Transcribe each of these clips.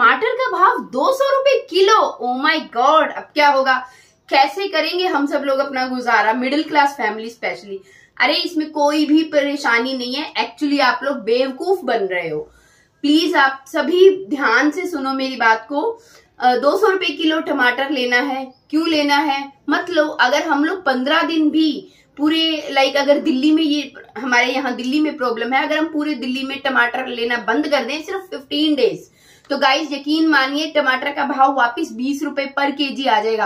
टमाटर का भाव 200 रुपए किलो। ओ माय गॉड, अब क्या होगा, कैसे करेंगे हम सब लोग अपना गुजारा, मिडिल क्लास फैमिली स्पेशली। अरे इसमें कोई भी परेशानी नहीं है, एक्चुअली आप लोग बेवकूफ बन रहे हो। प्लीज आप सभी ध्यान से सुनो मेरी बात को। 200 रुपए किलो टमाटर लेना है, क्यों लेना है मत लो। अगर हम लोग 15 दिन भी पूरे अगर दिल्ली में, ये हमारे यहाँ दिल्ली में प्रॉब्लम है, अगर हम पूरे दिल्ली में टमाटर लेना बंद कर दें सिर्फ 15 डेज, तो गाइस यकीन मानिए टमाटर का भाव वापस 20 रुपए पर केजी आ जाएगा।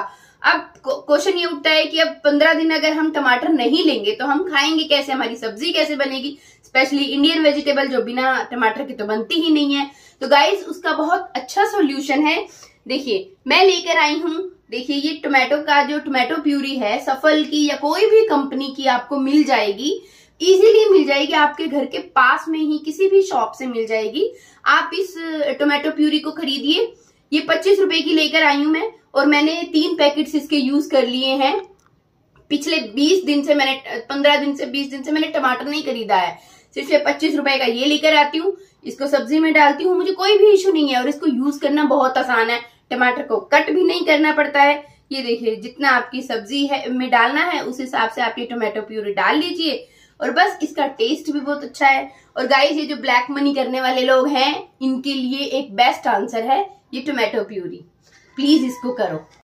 अब क्वेश्चन ये उठता है कि अब 15 दिन अगर हम टमाटर नहीं लेंगे तो हम खाएंगे कैसे, हमारी सब्जी कैसे बनेगी, स्पेशली इंडियन वेजिटेबल जो बिना टमाटर के तो बनती ही नहीं है। तो गाइस उसका बहुत अच्छा सोल्यूशन है। देखिए मैं लेकर आई हूँ, देखिए ये टोमेटो का जो टोमेटो प्यूरी है, सफल की या कोई भी कंपनी की आपको मिल जाएगी, इजीली मिल जाएगी, आपके घर के पास में ही किसी भी शॉप से मिल जाएगी। आप इस टोमेटो प्यूरी को खरीदिए। ये 25 रुपए की लेकर आई हूं मैं, और मैंने 3 पैकेट्स इसके यूज कर लिए हैं। पिछले 20 दिन से मैंने 15 दिन से 20 दिन से मैंने टमाटर नहीं खरीदा है, सिर्फ ये 25 रुपए का ये लेकर आती हूँ, इसको सब्जी में डालती हूँ, मुझे कोई भी इश्यू नहीं है। और इसको यूज करना बहुत आसान है, टमाटर को कट भी नहीं करना पड़ता है। ये देखिए जितना आपकी सब्जी है में डालना है उस हिसाब से आप ये टोमेटो प्यूरी डाल लीजिए, और बस इसका टेस्ट भी बहुत अच्छा है। और गाइस ये जो ब्लैक मनी करने वाले लोग हैं इनके लिए एक बेस्ट आंसर है ये टोमेटो प्यूरी। प्लीज इसको करो।